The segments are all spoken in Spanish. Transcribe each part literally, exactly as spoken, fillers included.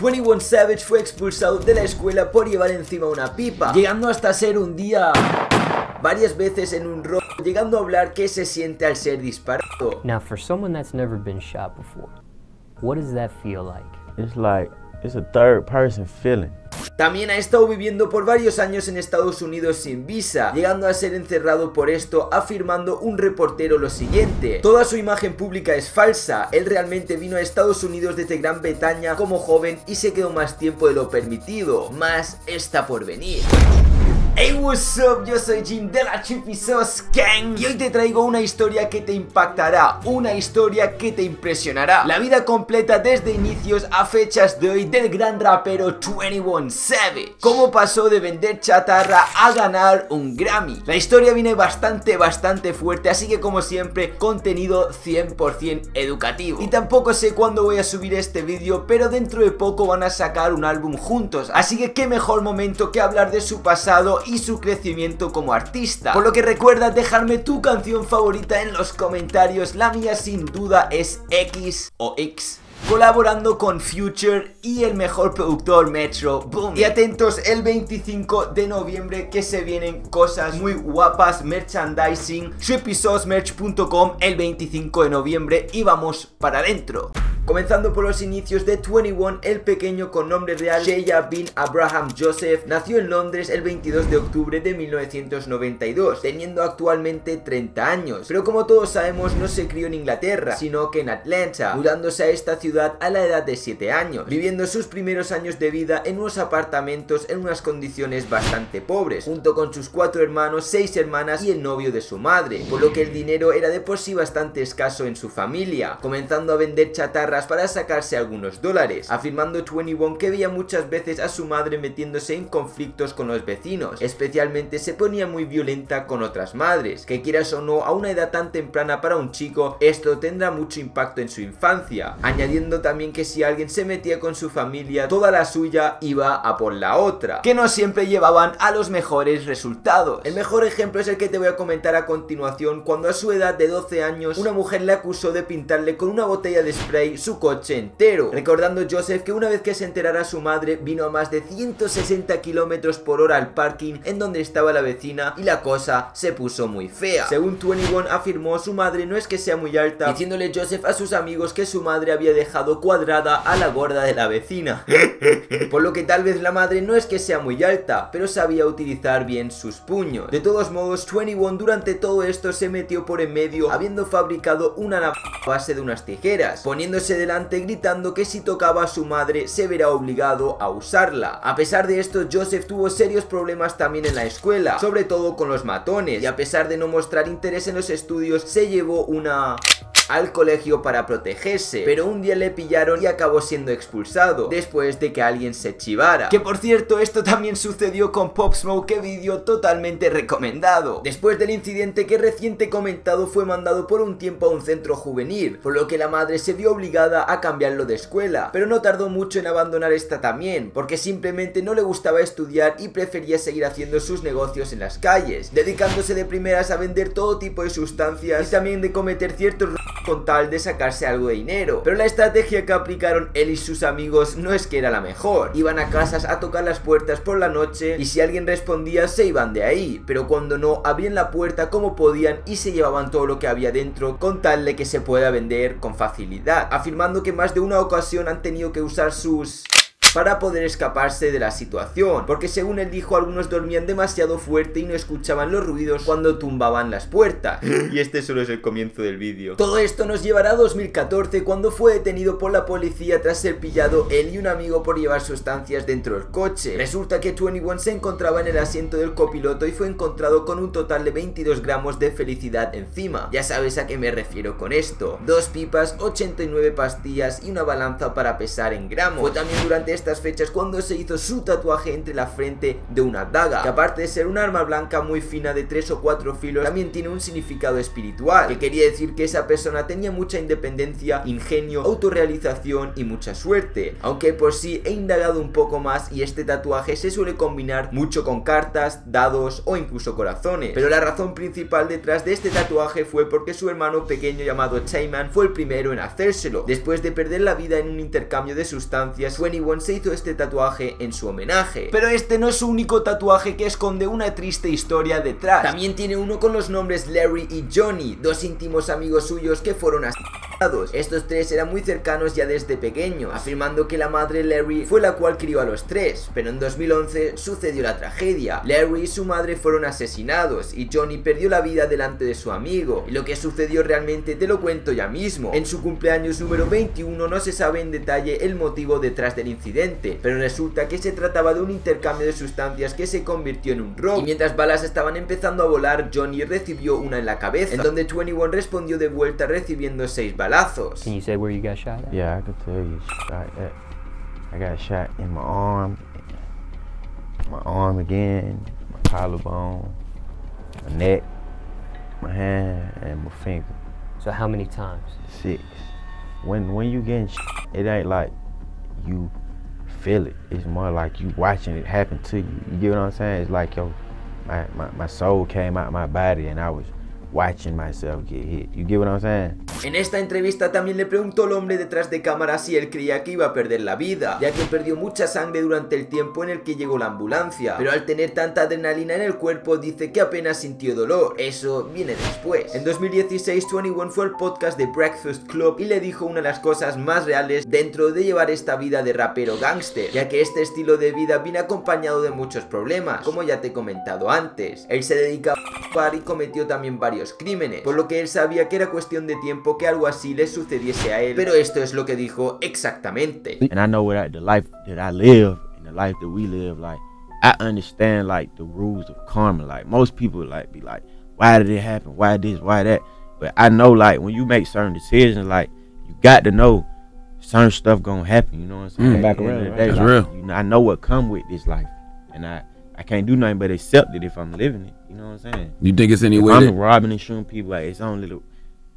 veintiuno Savage fue expulsado de la escuela por llevar encima una pipa, llegando hasta ser un día varias veces en un robo, llegando a hablar que se siente al ser disparado. Now for someone that's never been shot before, what does that feel like? It's like it's a third person feeling. También ha estado viviendo por varios años en Estados Unidos sin visa, llegando a ser encerrado por esto, afirmando un reportero lo siguiente: toda su imagen pública es falsa, él realmente vino a Estados Unidos desde Gran Bretaña como joven y se quedó más tiempo de lo permitido, más está por venir. Hey, what's up, yo soy Jim de la Trippy Sauce Gang y hoy te traigo una historia que te impactará, una historia que te impresionará. La vida completa desde inicios a fechas de hoy del gran rapero veintiuno Savage. Cómo pasó de vender chatarra a ganar un Grammy. La historia viene bastante, bastante fuerte, así que como siempre, contenido cien por cien educativo. Y tampoco sé cuándo voy a subir este vídeo, pero dentro de poco van a sacar un álbum juntos, así que qué mejor momento que hablar de su pasado y su crecimiento como artista. Por lo que recuerda dejarme tu canción favorita en los comentarios. La mía sin duda es X o X, colaborando con Future y el mejor productor Metro Boomin. Y atentos el veinticinco de noviembre, que se vienen cosas muy guapas, merchandising, trippy sauce merch punto com el veinticinco de noviembre y vamos para adentro. Comenzando por los inicios de veintiuno, el pequeño con nombre real Shaya Bin Abraham Joseph nació en Londres el veintidós de octubre de mil novecientos noventa y dos, teniendo actualmente treinta años, pero como todos sabemos no se crió en Inglaterra, sino que en Atlanta, mudándose a esta ciudad a la edad de siete años, viviendo sus primeros años de vida en unos apartamentos en unas condiciones bastante pobres, junto con sus cuatro hermanos, seis hermanas y el novio de su madre, por lo que el dinero era de por sí bastante escaso en su familia, comenzando a vender chatarra para sacarse algunos dólares, afirmando veintiuno que veía muchas veces a su madre metiéndose en conflictos con los vecinos, especialmente se ponía muy violenta con otras madres, que quieras o no a una edad tan temprana para un chico esto tendrá mucho impacto en su infancia, añadiendo también que si alguien se metía con su familia, toda la suya iba a por la otra, que no siempre llevaban a los mejores resultados. El mejor ejemplo es el que te voy a comentar a continuación, cuando a su edad de doce años una mujer le acusó de pintarle con una botella de spray su coche entero, recordando Joseph que una vez que se enterara su madre vino a más de ciento sesenta kilómetros por hora al parking en donde estaba la vecina y la cosa se puso muy fea. Según veintiuno afirmó, su madre no es que sea muy alta, diciéndole Joseph a sus amigos que su madre había dejado cuadrada a la gorda de la vecina, por lo que tal vez la madre no es que sea muy alta, pero sabía utilizar bien sus puños. De todos modos, veintiuno durante todo esto se metió por en medio, habiendo fabricado una navaja a base de unas tijeras, poniéndose delante gritando que si tocaba a su madre se verá obligado a usarla. A pesar de esto, Joseph tuvo serios problemas también en la escuela, sobre todo con los matones, y a pesar de no mostrar interés en los estudios se llevó una al colegio para protegerse, pero un día le pillaron y acabó siendo expulsado después de que alguien se chivara, que por cierto esto también sucedió con Pop Smoke, que vídeo totalmente recomendado. Después del incidente que reciente comentado fue mandado por un tiempo a un centro juvenil, por lo que la madre se vio obligada a cambiarlo de escuela, pero no tardó mucho en abandonar esta también, porque simplemente no le gustaba estudiar y prefería seguir haciendo sus negocios en las calles, dedicándose de primeras a vender todo tipo de sustancias y también de cometer ciertos con tal de sacarse algo de dinero. Pero la estrategia que aplicaron él y sus amigos no es que era la mejor. Iban a casas a tocar las puertas por la noche y si alguien respondía se iban de ahí, pero cuando no abrían la puerta como podían y se llevaban todo lo que había dentro con tal de que se pueda vender con facilidad, afirmando que más de una ocasión han tenido que usar sus para poder escaparse de la situación, porque según él dijo algunos dormían demasiado fuerte y no escuchaban los ruidos cuando tumbaban las puertas. Y este solo es el comienzo del vídeo. Todo esto nos llevará a dos mil catorce, cuando fue detenido por la policía tras ser pillado él y un amigo por llevar sustancias dentro del coche. Resulta que veintiuno se encontraba en el asiento del copiloto y fue encontrado con un total de veintidós gramos de felicidad encima. Ya sabes a qué me refiero con esto: dos pipas, ochenta y nueve pastillas y una balanza para pesar en gramos. Fue también durante este estas fechas cuando se hizo su tatuaje entre la frente de una daga, que aparte de ser un arma blanca muy fina de tres o cuatro filos también tiene un significado espiritual, que quería decir que esa persona tenía mucha independencia, ingenio, autorrealización y mucha suerte. Aunque por sí he indagado un poco más y este tatuaje se suele combinar mucho con cartas, dados o incluso corazones, pero la razón principal detrás de este tatuaje fue porque su hermano pequeño llamado Chaiman fue el primero en hacérselo. Después de perder la vida en un intercambio de sustancias, veintiuno se hizo este tatuaje en su homenaje. Pero este no es su único tatuaje que esconde una triste historia detrás. También tiene uno con los nombres Larry y Johnny, dos íntimos amigos suyos que fueron asesinados. Estos tres eran muy cercanos ya desde pequeños, afirmando que la madre Larry fue la cual crió a los tres, pero en dos mil once sucedió la tragedia. Larry y su madre fueron asesinados y Johnny perdió la vida delante de su amigo, y lo que sucedió realmente te lo cuento ya mismo. En su cumpleaños número veintiuno no se sabe en detalle el motivo detrás del incidente, pero resulta que se trataba de un intercambio de sustancias que se convirtió en un robo, y mientras balas estaban empezando a volar, Johnny recibió una en la cabeza, en donde veintiuno respondió de vuelta recibiendo seis balazos. Can you say where you got shot at? Yeah, I could tell you. I got shot in my arm, my arm again, my collarbone, my neck, my hand, and my finger. So how many times? Six. When when you getting sh it ain't like you feel it. It's more like you watching it happen to you. You get what I'm saying? It's like yo, my, my, my soul came out of my body and I was watching myself get hit. You get what I'm saying? En esta entrevista también le preguntó al hombre detrás de cámara si él creía que iba a perder la vida, ya que perdió mucha sangre durante el tiempo en el que llegó la ambulancia, pero al tener tanta adrenalina en el cuerpo dice que apenas sintió dolor. Eso viene después. En dos mil dieciséis, veintiuno fue al podcast de Breakfast Club y le dijo una de las cosas más reales dentro de llevar esta vida de rapero gángster, ya que este estilo de vida viene acompañado de muchos problemas, como ya te he comentado antes. Él se dedica a par y cometió también varios crímenes, por lo que él sabía que era cuestión de tiempo que algo así le sucediese a él, pero esto es lo que dijo exactamente. And I know what the life that I live and the life that we live, like I understand like the rules of karma. Like most people like be like, why did it happen? Why this? Why that? But I know like when you make certain decisions, like you got to know certain stuff gonna happen. You know what I'm saying? Mm, back around, right? That's like, real. You know, I know what come with this life, and I I can't do nothing but accept it if I'm living it. You know what I'm saying? You think it's any way? I'm robbing and shooting people. Like it's only little.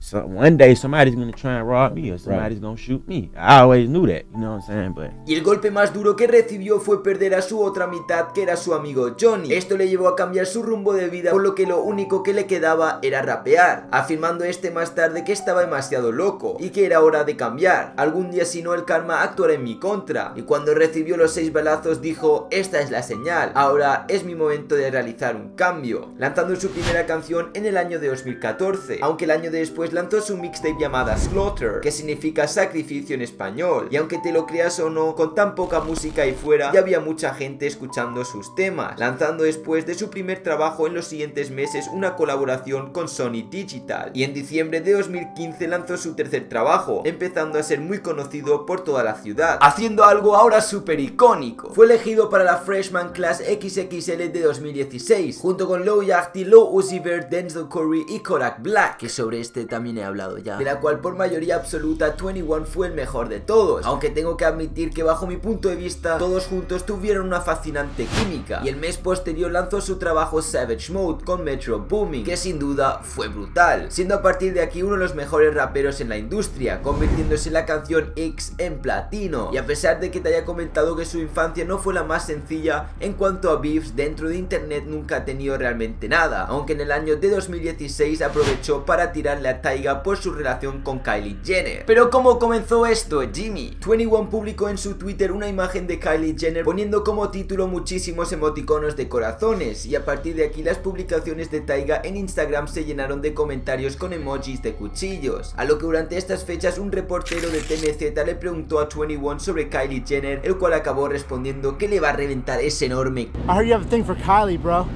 So one day somebody's gonna try and rob me or somebody's gonna shoot me. I always knew that, you know what I'm saying, but... Y el golpe más duro que recibió fue perder a su otra mitad, que era su amigo Johnny. Esto le llevó a cambiar su rumbo de vida, por lo que lo único que le quedaba era rapear, afirmando este más tarde que estaba demasiado loco y que era hora de cambiar. Algún día, si no, el karma actuará en mi contra. Y cuando recibió los seis balazos dijo, esta es la señal, ahora es mi momento de realizar un cambio, lanzando su primera canción en el año de dos mil catorce, aunque el año de después lanzó su mixtape llamada Slaughter, que significa sacrificio en español, y aunque te lo creas o no, con tan poca música ahí fuera, ya había mucha gente escuchando sus temas, lanzando después de su primer trabajo en los siguientes meses una colaboración con Sony Digital, y en diciembre de dos mil quince lanzó su tercer trabajo, empezando a ser muy conocido por toda la ciudad, haciendo algo ahora súper icónico. Fue elegido para la Freshman Class equis equis ele de dos mil dieciséis, junto con Low Yachty, Low Uzi Vert, Denzel Curry y Korak Black, que sobre este tema también he hablado ya, de la cual por mayoría absoluta veintiuno fue el mejor de todos, aunque tengo que admitir que bajo mi punto de vista todos juntos tuvieron una fascinante química. Y el mes posterior lanzó su trabajo Savage Mode con Metro Boomin, que sin duda fue brutal, siendo a partir de aquí uno de los mejores raperos en la industria, convirtiéndose la canción X en platino. Y a pesar de que te haya comentado que su infancia no fue la más sencilla en cuanto a beefs, dentro de internet nunca ha tenido realmente nada, aunque en el año de dos mil dieciséis aprovechó para tirarle a Tyga por su relación con Kylie Jenner. Pero ¿cómo comenzó esto, Jimmy? veintiuno publicó en su Twitter una imagen de Kylie Jenner poniendo como título muchísimos emoticonos de corazones, y a partir de aquí las publicaciones de Tyga en Instagram se llenaron de comentarios con emojis de cuchillos, a lo que durante estas fechas un reportero de T M Z le preguntó a veintiuno sobre Kylie Jenner, el cual acabó respondiendo que le va a reventar ese enorme... I heard you have a thing for Kylie, bro.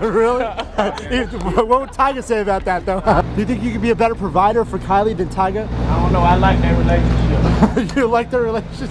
Really? What would Tyga say about that, though? Do you think you could be a better provider for Kylie than Tyga? I don't know. I like their relationship. You like their relationship?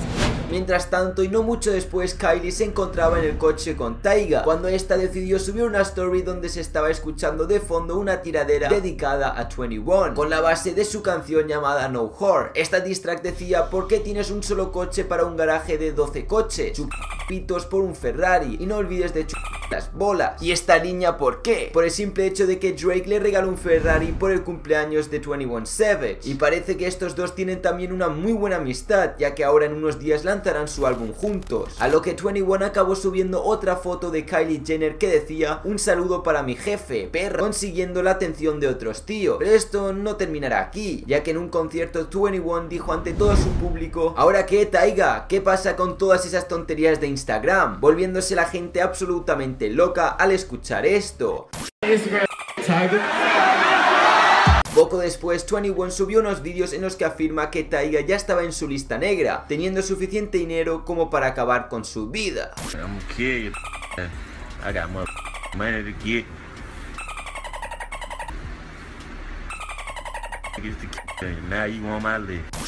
Mientras tanto, y no mucho después, Kylie se encontraba en el coche con Tyga, cuando esta decidió subir una story donde se estaba escuchando de fondo una tiradera dedicada a veintiuno, con la base de su canción llamada No Whore. Esta distrack decía, ¿por qué tienes un solo coche para un garaje de doce coches? Chupitos por un Ferrari, y no olvides de chup las bolas. ¿Y esta niña por qué? Por el simple hecho de que Drake le regaló un Ferrari por el cumpleaños de veintiuno Savage, y parece que estos dos tienen también una muy buena amistad, ya que ahora en unos días la lanzarán su álbum juntos, a lo que veintiuno acabó subiendo otra foto de Kylie Jenner que decía: un saludo para mi jefe, perra, consiguiendo la atención de otros tíos. Pero esto no terminará aquí, ya que en un concierto veintiuno dijo ante todo su público: ¿ahora qué, Tyga? ¿Qué pasa con todas esas tonterías de Instagram? Volviéndose la gente absolutamente loca al escuchar esto. Poco después, veintiuno subió unos vídeos en los que afirma que Tyga ya estaba en su lista negra, teniendo suficiente dinero como para acabar con su vida.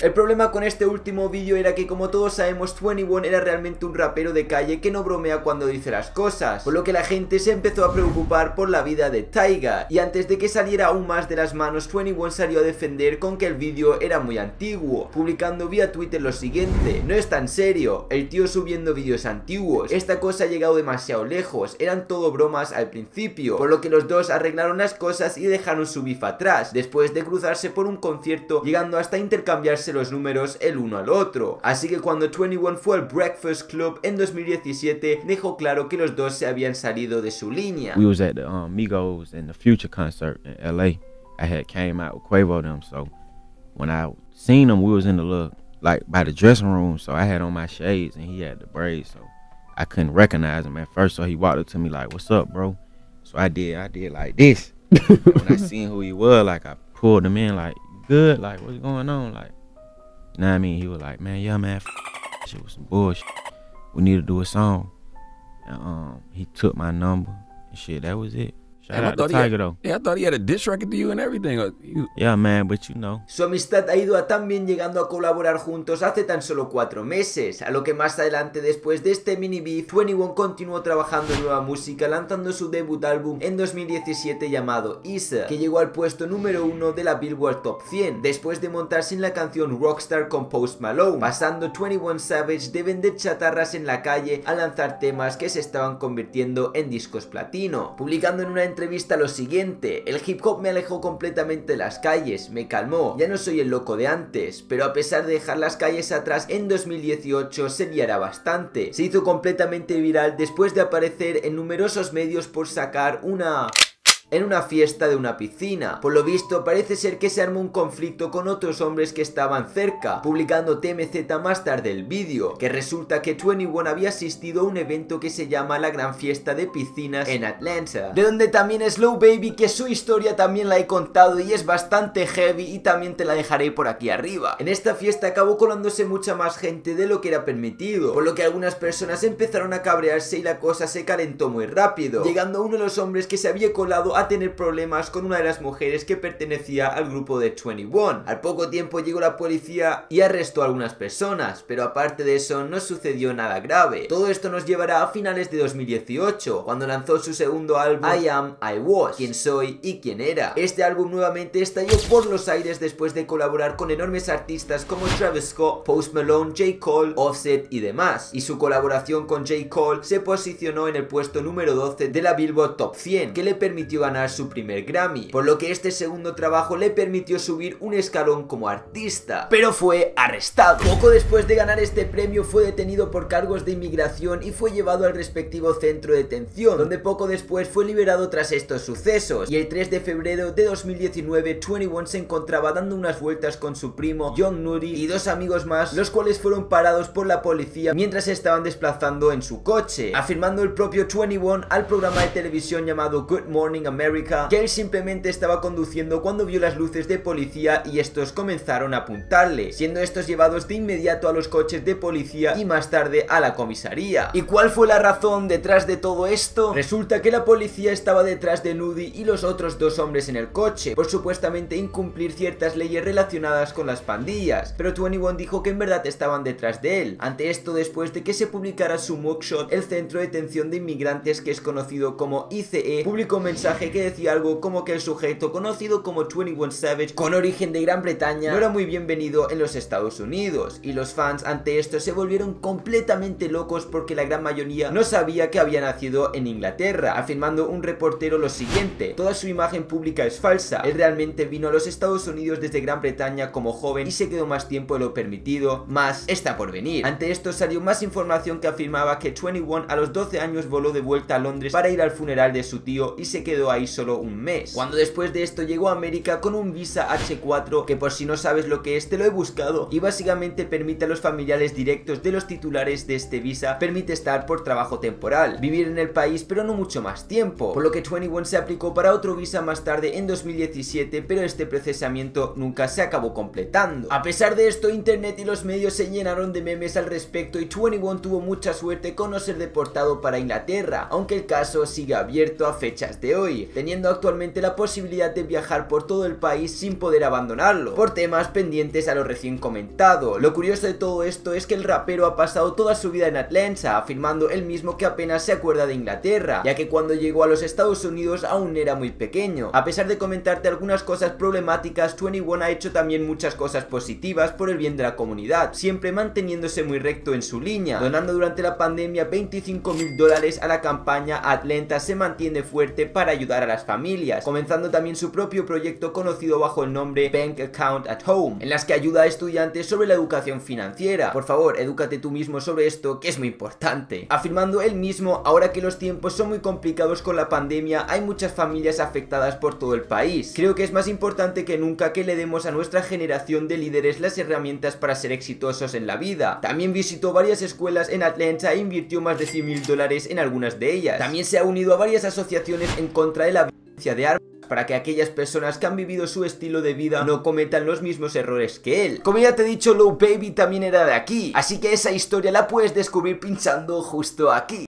El problema con este último vídeo era que, como todos sabemos, veintiuno era realmente un rapero de calle que no bromea cuando dice las cosas, por lo que la gente se empezó a preocupar por la vida de Tyga, y antes de que saliera aún más de las manos, veintiuno salió a defender con que el vídeo era muy antiguo, publicando vía Twitter lo siguiente: no es tan serio, el tío subiendo vídeos antiguos, esta cosa ha llegado demasiado lejos, eran todo bromas al principio, por lo que los dos arreglaron las cosas y dejaron su beef atrás, después de cruzarse por un concierto, llegando hasta intercambiarse los números el uno al otro. Así que cuando veintiuno fue al Breakfast Club en dos mil diecisiete, dejó claro que los dos se habían salido de su línea. We was at the um, Migos and the Future concert in L A. I had came out with Quavo them, so when I seen them, we was in the little, like by the dressing room, so I had on my shades and he had the braids, so I couldn't recognize him at first. So he walked up to me like, "What's up, bro?" So I did, I did like this. When I seen who he was, like I pulled him in, like, "Good, like what's going on?" Like, you know what I mean? He was like, "Man, yeah, man, f shit was some bullshit. We need to do a song." And, um, he took my number and shit. That was it. Shout out to Tyga though. Yeah, I thought he had a diss record to you and everything. Yeah, man, but you know. Su amistad ha ido a tan bien, llegando a colaborar juntos hace tan solo cuatro meses, a lo que más adelante, después de este mini beef, veintiuno continuó trabajando en nueva música, lanzando su debut álbum en dos mil diecisiete llamado Isa, que llegó al puesto número uno de la Billboard Top cien, después de montarse en la canción Rockstar con Post Malone, pasando veintiuno Savage de vender chatarras en la calle a lanzar temas que se estaban convirtiendo en discos platino, publicando en una entrevista entrevista lo siguiente: el hip hop me alejó completamente de las calles, me calmó, ya no soy el loco de antes, pero a pesar de dejar las calles atrás, en dos mil dieciocho se liará bastante. Se hizo completamente viral después de aparecer en numerosos medios por sacar una... en una fiesta de una piscina. Por lo visto parece ser que se armó un conflicto con otros hombres que estaban cerca, publicando T M Z más tarde el vídeo, que resulta que veintiuno había asistido a un evento que se llama la Gran Fiesta de Piscinas en Atlanta, de donde también Slow Baby, que su historia también la he contado y es bastante heavy y también te la dejaré por aquí arriba. En esta fiesta acabó colándose mucha más gente de lo que era permitido, por lo que algunas personas empezaron a cabrearse y la cosa se calentó muy rápido, llegando uno de los hombres que se había colado a a tener problemas con una de las mujeres que pertenecía al grupo de veintiuno. Al poco tiempo llegó la policía y arrestó a algunas personas, pero aparte de eso no sucedió nada grave. Todo esto nos llevará a finales de dos mil dieciocho, cuando lanzó su segundo álbum I Am, I Was, Quién Soy y Quién Era. Este álbum nuevamente estalló por los aires después de colaborar con enormes artistas como Travis Scott, Post Malone, J Cole, Offset y demás, y su colaboración con J Cole se posicionó en el puesto número doce de la Billboard Top cien, que le permitió ganar su primer Grammy, por lo que este segundo trabajo le permitió subir un escalón como artista, pero fue arrestado. Poco después de ganar este premio fue detenido por cargos de inmigración y fue llevado al respectivo centro de detención, donde poco después fue liberado tras estos sucesos, y el tres de febrero de dos mil diecinueve veintiuno se encontraba dando unas vueltas con su primo John Nuri y dos amigos más, los cuales fueron parados por la policía mientras se estaban desplazando en su coche, afirmando el propio veintiuno al programa de televisión llamado Good Morning America America, que él simplemente estaba conduciendo cuando vio las luces de policía y estos comenzaron a apuntarle, siendo estos llevados de inmediato a los coches de policía y más tarde a la comisaría. ¿Y cuál fue la razón detrás de todo esto? Resulta que la policía estaba detrás de Nudi y los otros dos hombres en el coche, por supuestamente incumplir ciertas leyes relacionadas con las pandillas, pero veintiuno dijo que en verdad estaban detrás de él. Ante esto, después de que se publicara su mugshot, el Centro de Detención de Inmigrantes, que es conocido como I C E, publicó un mensaje hay que decir algo como que el sujeto, conocido como veintiuno Savage, con origen de Gran Bretaña, no era muy bienvenido en los Estados Unidos, y los fans ante esto se volvieron completamente locos porque la gran mayoría no sabía que había nacido en Inglaterra, afirmando un reportero lo siguiente: toda su imagen pública es falsa, él realmente vino a los Estados Unidos desde Gran Bretaña como joven y se quedó más tiempo de lo permitido, más está por venir. Ante esto salió más información que afirmaba que veintiuno a los doce años voló de vuelta a Londres para ir al funeral de su tío y se quedó ahí solo un mes, cuando después de esto llegó a América con un visa hache cuatro, que por si no sabes lo que es te lo he buscado, y básicamente permite a los familiares directos de los titulares de este visa, permite estar por trabajo temporal, vivir en el país pero no mucho más tiempo, por lo que veintiuno se aplicó para otro visa más tarde en dos mil diecisiete, pero este procesamiento nunca se acabó completando. A pesar de esto, internet y los medios se llenaron de memes al respecto y veintiuno tuvo mucha suerte con no ser deportado para Inglaterra, aunque el caso sigue abierto a fechas de hoy, teniendo actualmente la posibilidad de viajar por todo el país sin poder abandonarlo, por temas pendientes a lo recién comentado. Lo curioso de todo esto es que el rapero ha pasado toda su vida en Atlanta, afirmando él mismo que apenas se acuerda de Inglaterra, ya que cuando llegó a los Estados Unidos aún era muy pequeño. A pesar de comentarte algunas cosas problemáticas, veintiuno ha hecho también muchas cosas positivas por el bien de la comunidad, siempre manteniéndose muy recto en su línea, donando durante la pandemia veinticinco mil dólares a la campaña Atlanta se mantiene fuerte para ayudar a las familias, comenzando también su propio proyecto conocido bajo el nombre Bank Account at Home, en las que ayuda a estudiantes sobre la educación financiera. Por favor, edúcate tú mismo sobre esto, que es muy importante. Afirmando él mismo, ahora que los tiempos son muy complicados con la pandemia, hay muchas familias afectadas por todo el país. Creo que es más importante que nunca que le demos a nuestra generación de líderes las herramientas para ser exitosos en la vida. También visitó varias escuelas en Atlanta e invirtió más de cien mil dólares en algunas de ellas. También se ha unido a varias asociaciones en contra de la violencia de armas, para que aquellas personas que han vivido su estilo de vida no cometan los mismos errores que él. Como ya te he dicho, Low Baby también era de aquí, así que esa historia la puedes descubrir pinchando justo aquí.